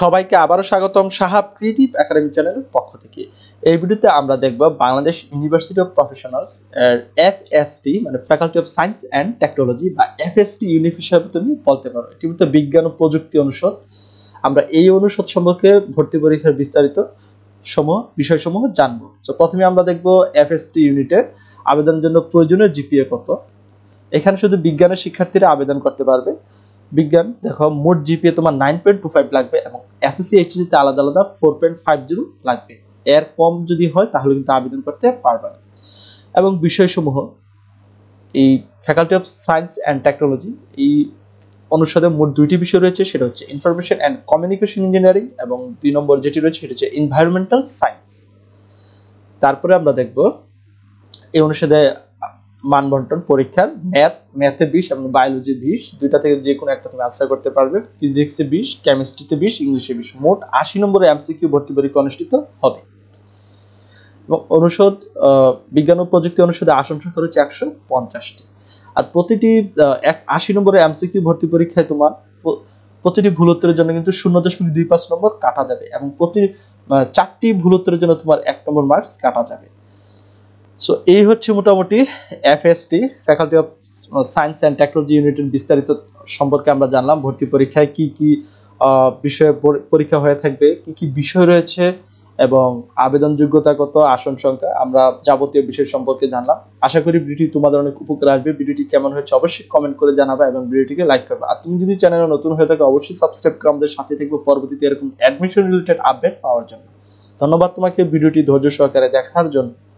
সবাইকে আবারও স্বাগতম সাহাব ক্রিয়েটিভ একাডেমি চ্যানেলের পক্ষ থেকে। এই ভিডিওতে আমরা দেখব বাংলাদেশ ইউনিভার্সিটি অফ প্রফেশনালস এর এফএসটি মানে faculty of science and technology বা এফএসটি ইউনিফ হিসাবে তুমি বলতে পারো। এটি মূলত বিজ্ঞান ও প্রযুক্তি অনুষদ। আমরা এই অনুষদ সম্পর্কে ভর্তি পরীক্ষার বিস্তারিত বিষয়সমূহ জানবো। তো প্রথমে আমরা দেখব এফএসটি ইউনিটের আবেদনের জন্য প্রয়োজনীয় জিপিএ কত। এখানে শুধু বিজ্ঞানের শিক্ষার্থীরা আবেদন করতে পারবে। বিজ্ঞান দেখো মোট জিপিএ তোমার 9.25 লাগবে এবং এসএসসি এইচএসসিতে আলাদা আলাদা 4.50 লাগবে। এর কম যদি হয় তাহলে কিন্তু আবেদন করতে পারবে না। এবং বিষয়সমূহ এই faculty of science and technology এই অনুষদে মোট দুইটি বিষয় রয়েছে, সেটা হচ্ছে ইনফরমেশন অ্যান্ড কমিউনিকেশন ইঞ্জিনিয়ারিং এবং 2 নম্বর যেটি রয়েছে সেটা হচ্ছে এনভায়রনমেন্টাল সায়েন্স। তারপরে আমরা দেখব এই অনুষদে মানবন্টন পরীক্ষার ম্যাথে 20 এবং বায়োলজি 20, দুইটা থেকে যে কোনো একটা তুমি আনসার করতে পারবে। ফিজিক্সে 20, কেমিস্ট্রিতে 20, ইংলিশে 20, মোট 80 নম্বরে এমসিকিউ ভর্তি পরীক্ষা অনুষ্ঠিত হবে। এবং অনুষদ বিজ্ঞান ও প্রযুক্তি অনুষদে আসন সংখ্যা হচ্ছে 150টি। আর প্রতিটি 80 নম্বরে এমসিকিউ ভর্তি পরীক্ষায় তোমার প্রতিটি ভুল উত্তরের জন্য কিন্তু 0.25 নম্বর কাটা যাবে এবং প্রতি 4টি ভুল উত্তরের জন্য তোমার 1 নম্বর মার্কস কাটা যাবে। সো এই হচ্ছে মোটামুটি FST faculty of science and technology ইউনিটের বিস্তারিত সম্পর্কে আমরা জানলাম। ভর্তি পরীক্ষায় কি কি বিষয়ে পরীক্ষা হয়ে থাকবে, কি কি বিষয় রয়েছে এবং আবেদন যোগ্যতা কত, আসন সংখ্যা, আমরা যাবতীয় বিষয় সম্পর্কে জানলাম। আশা করি ভিডিওটি তোমাদের অনেক উপকার আসবে। ভিডিওটি কেমন হয়েছে অবশ্যই কমেন্ট করে জানাবে এবং ভিডিওটিকে লাইক করবে। আর তুমি যদি চ্যানেলে নতুন হয়ে থাকো অবশ্যই সাবস্ক্রাইব করে আমাদের সাথে থাকবে পরবর্তীতে এরকম অ্যাডমিশন রিলেটেড আপডেট পাওয়ার জন্য। ধন্যবাদ তোমাকে ভিডিওটি ধৈর্য সহকারে দেখার জন্য।